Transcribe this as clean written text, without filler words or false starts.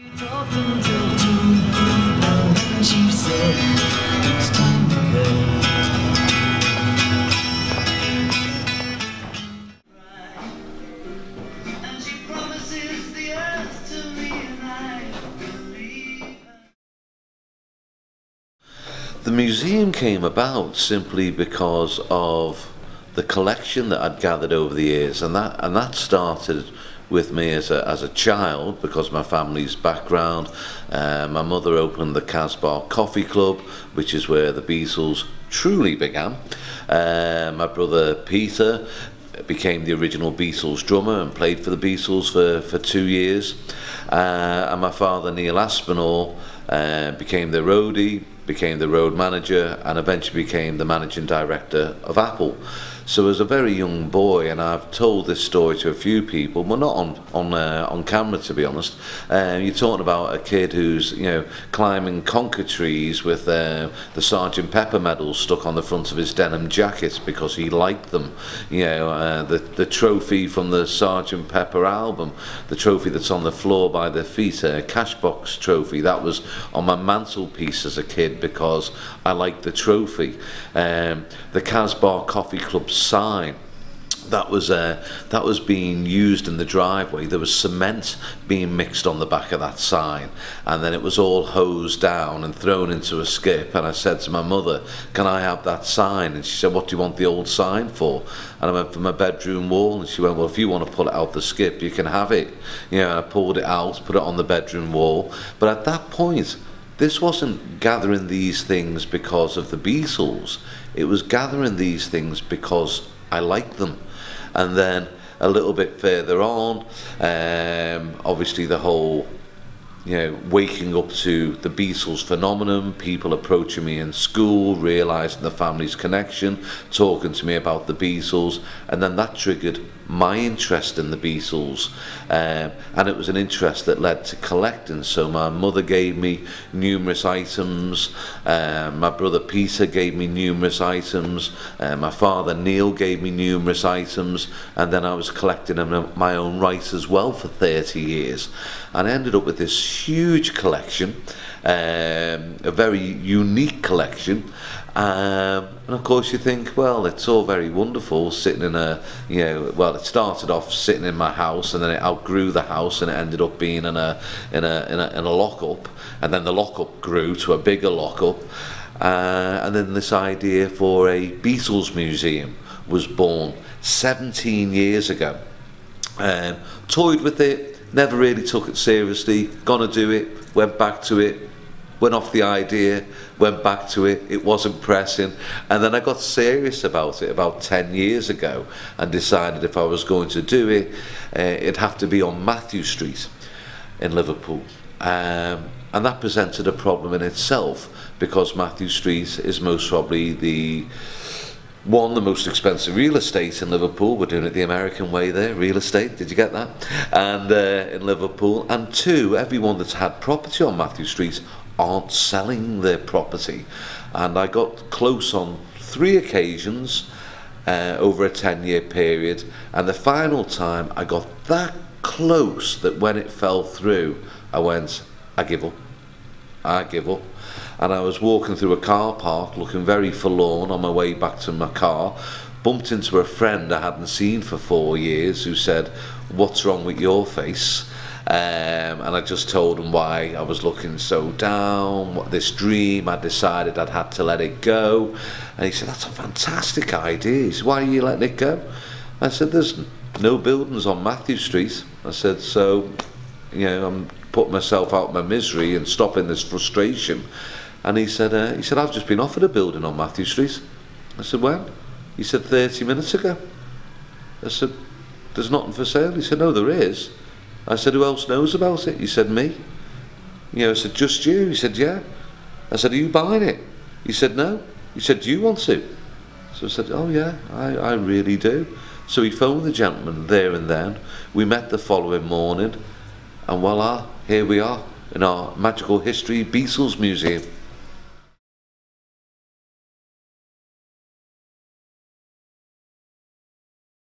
The museum came about simply because of the collection that I'd gathered over the years, and that started with me as a child because my family's background. My mother opened the Casbah Coffee Club, which is where the Beatles truly began. My brother Peter became the original Beatles drummer and played for the Beatles for 2 years. And my father Neil Aspinall became the roadie, became the road manager, and eventually became the managing director of Apple. So as a very young boy, and I've told this story to a few people, well, not on camera to be honest. You're talking about a kid who's, you know, climbing conker trees with the Sgt Pepper medals stuck on the front of his denim jacket because he liked them. You know, the trophy from the Sgt Pepper album, the trophy that's on the floor by their feet, a cash box trophy, that was on my mantelpiece as a kid, because I like the trophy. The Casbah Coffee Club sign, that was being used in the driveway. There was cement being mixed on the back of that sign, and then it was all hosed down and thrown into a skip. And I said to my mother, "Can I have that sign?" And she said, "What do you want the old sign for?" And I went for my bedroom wall, and she went, "Well, if you want to pull it out the skip, you can have it." You know, and I pulled it out, put it on the bedroom wall. But at that point, this wasn't gathering these things because of the Beatles, it was gathering these things because I liked them. And then a little bit further on, obviously the whole, you know, waking up to the Beatles phenomenon, people approaching me in school, realising the family's connection, talking to me about the Beatles, and then that triggered my interest in the Beatles, and it was an interest that led to collecting. So my mother gave me numerous items, my brother Peter gave me numerous items, my father Neil gave me numerous items, and then I was collecting them in my own right as well for 30 years, and I ended up with this huge collection, a very unique collection. And of course you think, well, it's all very wonderful sitting in a, you know, well, it started off sitting in my house, and then it outgrew the house, and it ended up being in a lock-up, and then the lock-up grew to a bigger lock-up, and then this idea for a Beatles museum was born 17 years ago. Toyed with it, never really took it seriously, gonna do it, went back to it, went off the idea, went back to it, it wasn't pressing, and then I got serious about it about 10 years ago and decided if I was going to do it, it'd have to be on Matthew Street in Liverpool. And that presented a problem in itself, because Matthew Street is most probably the most expensive real estate in Liverpool. We're doing it the American way there, real estate, did you get that? And in Liverpool, and 2, everyone that's had property on Matthew Street aren't selling their property, and I got close on 3 occasions over a 10-year period, and the final time I got that close that when it fell through I went, I give up, I give up. And I was walking through a car park looking very forlorn on my way back to my car, bumped into a friend I hadn't seen for 4 years who said, "What's wrong with your face?" And I just told him why I was looking so down, what this dream I decided I'd had to let it go. And he said, "That's a fantastic idea." He said, "Why are you letting it go?" I said, "There's no buildings on Matthew Street." I said, "So, you know, I'm putting myself out of my misery and stopping this frustration." And he said, "I've just been offered a building on Matthew Street." I said, "When?" He said, 30 minutes ago. I said, "There's nothing for sale." He said, "No, there is." I said, "Who else knows about it?" He said, "Me." You know, I said, "Just you?" He said, "Yeah." I said, "Are you buying it?" He said, "No." He said, "Do you want to?" So I said, "Oh yeah, I really do." So he phoned the gentleman there and then. We met the following morning, and voila, here we are in our Magical History Beatles Museum.